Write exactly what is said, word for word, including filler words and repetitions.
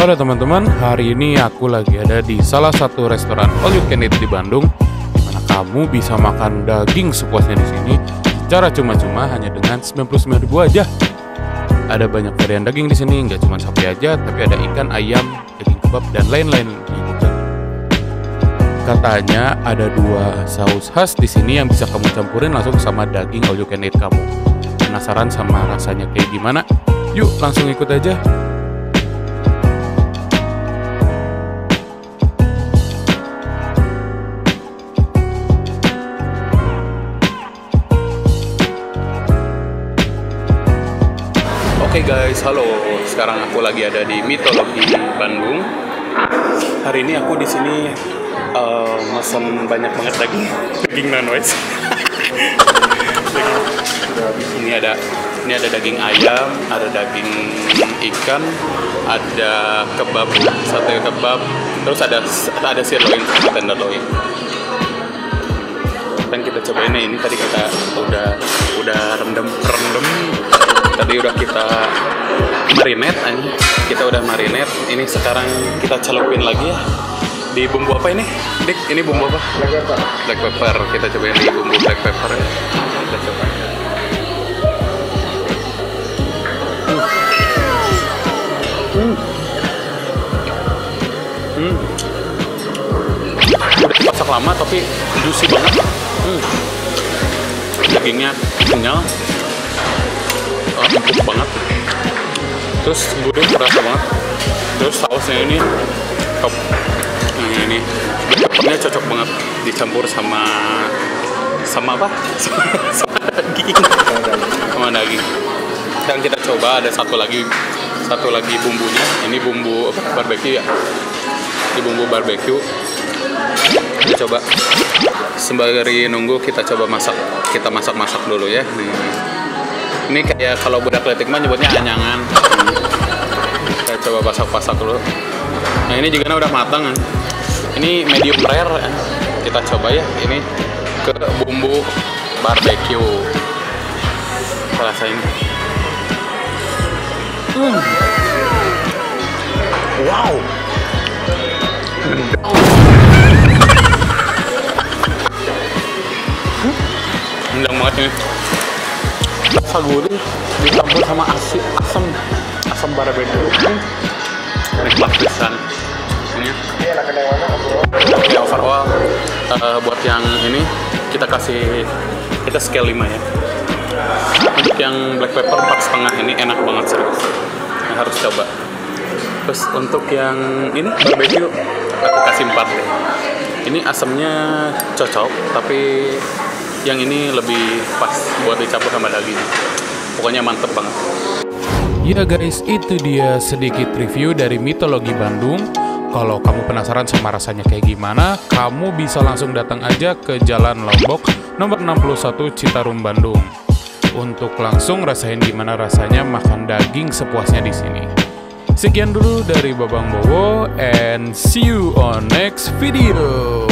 Halo teman-teman, hari ini aku lagi ada di salah satu restoran all you can eat di Bandung, di mana kamu bisa makan daging sepuasnya di sini secara cuma-cuma hanya dengan sembilan puluh sembilan ribu aja. Ada banyak varian daging di sini, nggak cuma sapi aja, tapi ada ikan, ayam, daging kebab, dan lain-lain gitu. Katanya ada dua saus khas di sini yang bisa kamu campurin langsung sama daging all you can eat kamu. Penasaran sama rasanya kayak gimana? Yuk langsung ikut aja. Oke guys, halo. Sekarang aku lagi ada di Meatology Bandung. Hari ini aku di sini uh, mesen banyak banget daging, daging non-wise. Ini ada, ini ada daging ayam, ada daging ikan, ada kebab, sate kebab, terus ada ada sirloin, tenderloin. Dan kita coba ini, ini tadi kita udah udah rendam rendam. Tadi udah kita marinate, kita udah marinate. Ini sekarang kita celupin lagi ya. Di bumbu apa ini? Dik, ini bumbu apa? Black pepper. Black pepper. Kita cobain di bumbu black pepper ya. Kita coba. Hmm. Hmm. Udah dipasak lama tapi juicy banget. Hmm. Dagingnya kenyal. Empuk banget, terus gurih terasa banget, terus sausnya ini top. Ini ini black cocok banget dicampur sama sama apa? sama, sama daging, sama daging. Dan kita coba ada satu lagi satu lagi bumbunya. Ini bumbu barbeque ya. Ini bumbu barbeque. Kita coba sembari nunggu kita coba masak. Kita masak-masak dulu ya. Nih. Ini kayak kalau budak letik mah nyebutnya anyangan. Kita coba pasak-pasak dulu. Nah ini juga udah matang. Ini medium rare. Kita coba ya. Ini ke bumbu barbecue. Kita rasain. Hmm. Wow. Endang banget ini. Rasa gurih dicampur sama asin, asam, asam barbeque. Nikmat pisan. Ini. Oke, overall uh, buat yang ini kita kasih kita scale lima ya. Untuk yang black pepper empat koma lima ini enak banget serius. Yang harus coba. Terus untuk yang ini barbeque aku kasih empat deh. Ini asamnya cocok tapi yang ini lebih pas buat dicampur sama daging. Pokoknya mantep banget. Ya guys, itu dia sedikit review dari Meatology Bandung. Kalau kamu penasaran sama rasanya kayak gimana, kamu bisa langsung datang aja ke Jalan Lombok nomor enam puluh satu Citarum, Bandung untuk langsung rasain gimana rasanya makan daging sepuasnya di sini. Sekian dulu dari Babang Bowo and see you on next video.